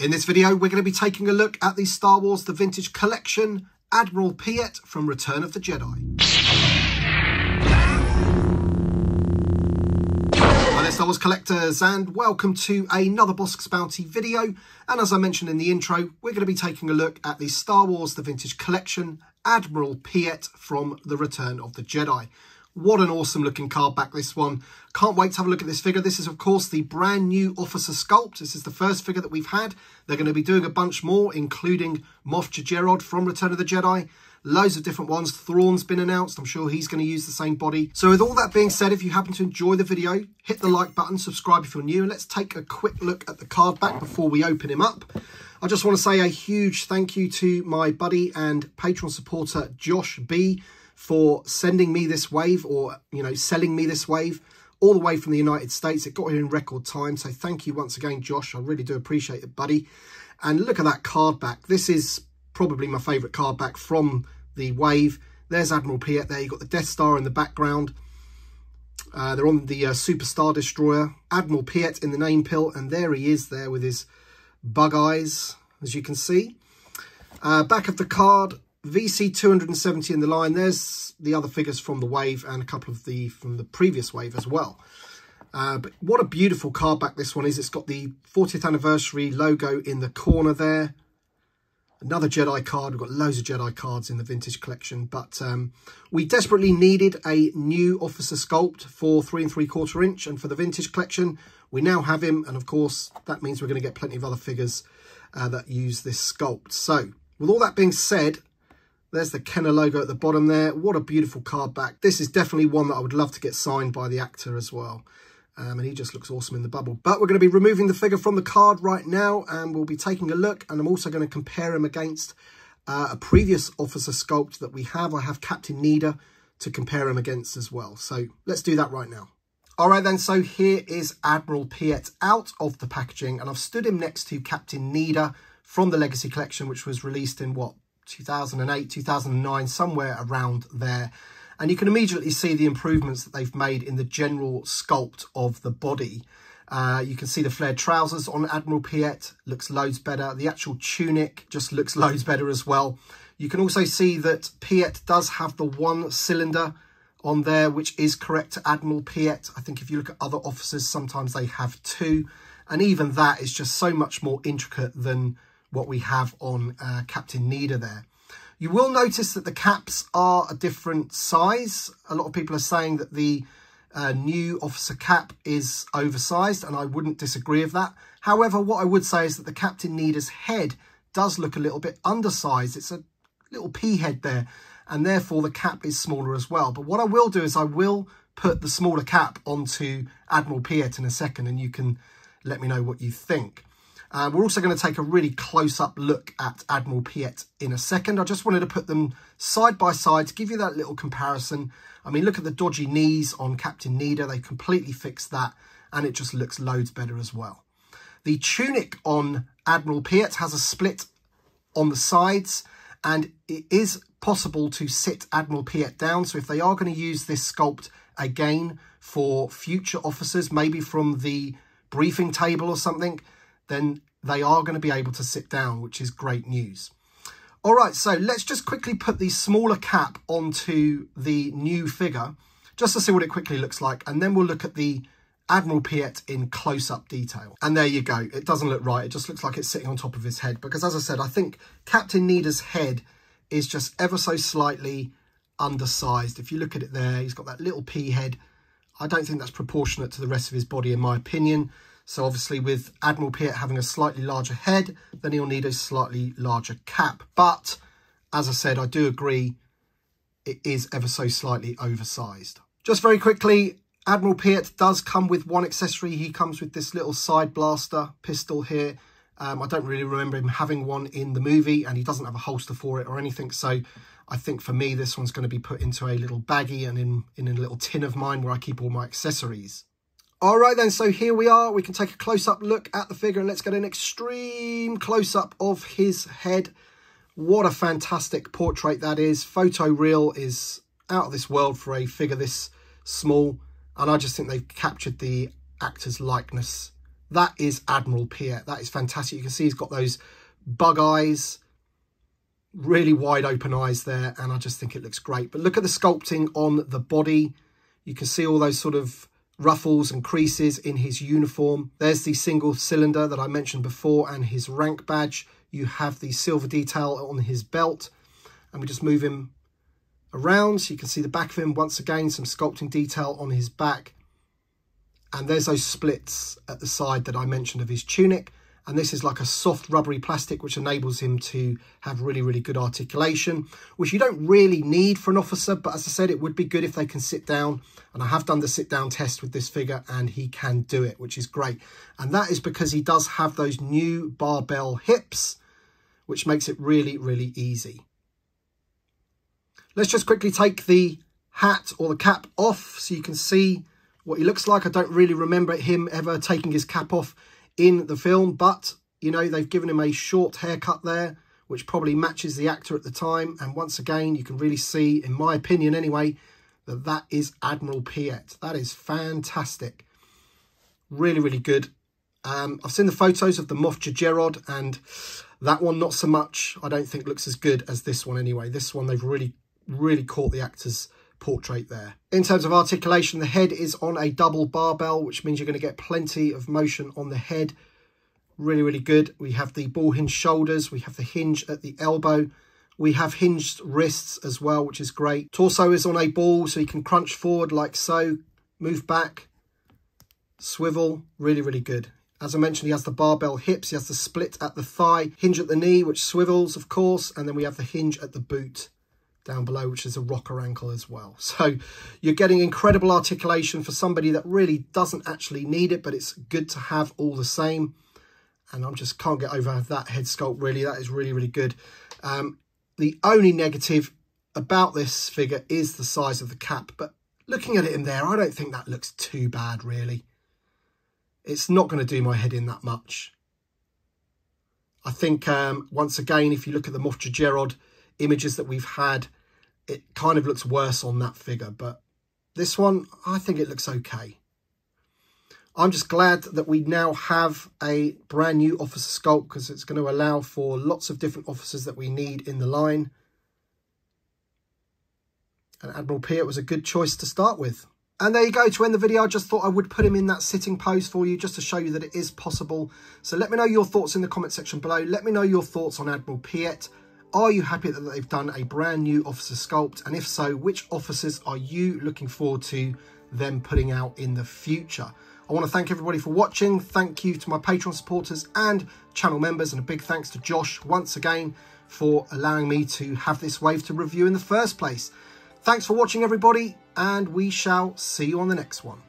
In this video, we're going to be taking a look at the Star Wars The Vintage Collection, Admiral Piett from Return of the Jedi. Hello Star Wars collectors and welcome to another Bossk's Bounty video. And as I mentioned in the intro, we're going to be taking a look at the Star Wars The Vintage Collection, Admiral Piett from The Return of the Jedi. What an awesome looking card back, this one. Can't wait to have a look at this figure. This is, of course, the brand new Officer Sculpt. This is the first figure that we've had. They're going to be doing a bunch more, including Moff Jerrod from Return of the Jedi. Loads of different ones. Thrawn's been announced. I'm sure he's going to use the same body. So with all that being said, if you happen to enjoy the video, hit the like button, subscribe if you're new, and let's take a quick look at the card back before we open him up. I just want to say a huge thank you to my buddy and Patreon supporter, Josh B., for sending me this wave, or selling me this wave all the way from the United States. It got here in record time, so thank you once again, Josh. I really do appreciate it, buddy. And look at that card back. This is probably my favorite card back from the wave. There's Admiral Piett there. You've got the Death Star in the background. They're on the Super Star Destroyer. Admiral Piett in the name pill, and there he is there with his bug eyes, as you can see. Back of the card, VC 270 in the line. There's the other figures from the wave and a couple of the from the previous wave as well. But what a beautiful card back this one is. It's got the 40th anniversary logo in the corner there. Another Jedi card. We've got loads of Jedi cards in the vintage collection, but we desperately needed a new Officer Sculpt for 3 3/4 inch, and for the vintage collection we now have him, and of course that means we're going to get plenty of other figures that use this sculpt. So with all that being said, there's the Kenner logo at the bottom there. What a beautiful card back. This is definitely one that I would love to get signed by the actor as well. And he just looks awesome in the bubble. But we're going to be removing the figure from the card right now, and we'll be taking a look. And I'm also going to compare him against a previous Officer Sculpt that we have. I have Captain Needa to compare him against as well. So let's do that right now. All right then, so here is Admiral Piett out of the packaging. And I've stood him next to Captain Needa from the Legacy Collection, which was released in what? 2008, 2009, somewhere around there. And you can immediately see the improvements that they've made in the general sculpt of the body. You can see the flared trousers on Admiral Piett looks loads better. The actual tunic just looks loads better as well. You can also see that Piett does have the one cylinder on there, which is correct to Admiral Piett. I think if you look at other officers, sometimes they have two. And even that is just so much more intricate than what we have on Captain Needa there. You will notice that the caps are a different size. A lot of people are saying that the new officer cap is oversized, and I wouldn't disagree with that. However, what I would say is that the Captain Needa's head does look a little bit undersized. It's a little pea head there, and therefore the cap is smaller as well. But what I will do is I will put the smaller cap onto Admiral Piett in a second, and you can let me know what you think. We're also going to take a really close-up look at Admiral Piett in a second. I just wanted to put them side by side to give you that little comparison. I mean, look at the dodgy knees on Captain Needa. They completely fixed that, and it just looks loads better as well. The tunic on Admiral Piett has a split on the sides, and it is possible to sit Admiral Piett down. So if they are going to use this sculpt again for future officers, maybe from the briefing table or something, then they are going to be able to sit down, which is great news. All right, so let's just quickly put the smaller cap onto the new figure, just to see what it quickly looks like. And then we'll look at the Admiral Piett in close-up detail. And there you go. It doesn't look right. It just looks like it's sitting on top of his head. Because as I said, I think Captain Needa's head is just ever so slightly undersized. If you look at it there, he's got that little pea head. I don't think that's proportionate to the rest of his body, in my opinion. So obviously with Admiral Piett having a slightly larger head, then he'll need a slightly larger cap. But as I said, I do agree it is ever so slightly oversized. Just very quickly, Admiral Piett does come with one accessory. He comes with this little side blaster pistol here. I don't really remember him having one in the movie, and he doesn't have a holster for it or anything. So I think for me, this one's going to be put into a little baggie and in a little tin of mine where I keep all my accessories. All right then, so here we are. We can take a close-up look at the figure, and let's get an extreme close-up of his head. What a fantastic portrait that is. Photoreal is out of this world for a figure this small, and I just think they've captured the actor's likeness That is Admiral Piett. That is fantastic. You can see he's got those bug eyes, really wide open eyes there, and I just think it looks great. But look at the sculpting on the body. You can see all those sort of ruffles and creases in his uniform. There's the single cylinder that I mentioned before and his rank badge. You have the silver detail on his belt, and we just move him around so you can see the back of him. Once again, some sculpting detail on his back, and there's those splits at the side that I mentioned of his tunic. And this is like a soft rubbery plastic, which enables him to have really, really good articulation, which you don't really need for an officer. But as I said, it would be good if they can sit down. And I have done the sit down test with this figure and he can do it, which is great. And that is because he does have those new barbell hips, which makes it really, really easy. Let's just quickly take the hat or the cap off so you can see what he looks like. I don't really remember him ever taking his cap off in the film, but you know, they've given him a short haircut there, which probably matches the actor at the time. And once again, you can really see, in my opinion anyway, that that is Admiral Piett. That is fantastic, really, really good. I've seen the photos of the Moff Jerrod, and that one not so much. I don't think looks as good as this one anyway. This one, they've really caught the actor's portrait there. In terms of articulation, the head is on a double barbell, which means you're going to get plenty of motion on the head. Really, really good. We have the ball hinge shoulders, we have the hinge at the elbow, we have hinged wrists as well, which is great. Torso is on a ball, so you can crunch forward like so, move back, swivel. Really, really good. As I mentioned, he has the barbell hips, he has the split at the thigh, hinge at the knee, which swivels of course, and then we have the hinge at the boot down below, which is a rocker ankle as well. So you're getting incredible articulation for somebody that really doesn't actually need it, but it's good to have all the same. And I just can't get over that head sculpt, really. That is really, really good. The only negative about this figure is the size of the cap, but looking at it in there, I don't think that looks too bad, really. It's not going to do my head in that much. I think, once again, if you look at the Moff Jerrod images that we've had, it kind of looks worse on that figure, but this one, I think it looks okay. I'm just glad that we now have a brand new officer sculpt, because it's going to allow for lots of different officers that we need in the line. And Admiral Piett was a good choice to start with. And there you go. To end the video, I just thought I would put him in that sitting pose for you, just to show you that it is possible. So let me know your thoughts in the comment section below. Let me know your thoughts on Admiral Piett. Are you happy that they've done a brand new officer sculpt? And if so, which officers are you looking forward to them putting out in the future? I want to thank everybody for watching. Thank you to my Patreon supporters and channel members. And a big thanks to Josh once again for allowing me to have this wave to review in the first place. Thanks for watching, everybody. And we shall see you on the next one.